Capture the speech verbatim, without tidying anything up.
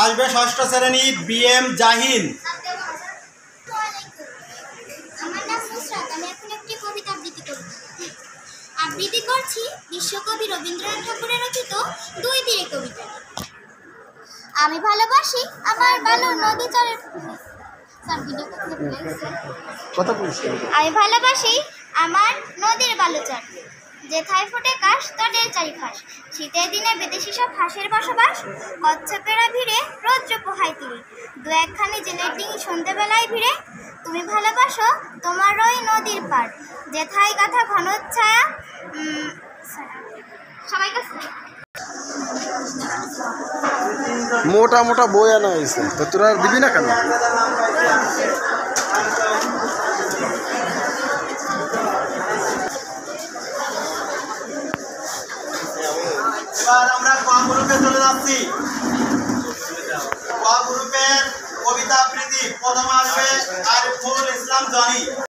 आसबे षष्ठ श्रेणी B M Jahin. আবৃত্তি করছি বিশ্বকবি রবীন্দ্রনাথ ঠাকুরের রচিত দুই তীরে কবিতা। আমি ভালোবাসি আমার বালু নদী চরের আমি ভালোবাসি আমার নদীর বালুচর, যেথায় ফুটে কাশ তটের চারিপাশ। শীতের দিনে বিদেশি সব হাঁসের বসবাস, কচ্ছপেরা ভিড়ে রৌদ্র পোহায় তীরে। দু একখানি জেলের ডিঙি সন্ধ্যেবেলায় ভিড়ে। তুমি ভালোবাসো তোমার ওই নদীর পাড়, যেথায় গাথা ঘন ছায়া। সবাই মোটা মোটা বই আনা হয়েছে, তো তোরা দিবি না কেন? এবার আমরা ক গ্রুপে চলে যাচ্ছি। ক গ্রুপের কবিতা আবৃত্তি, প্রথম আসবে আরিফুল ইসলাম জনি।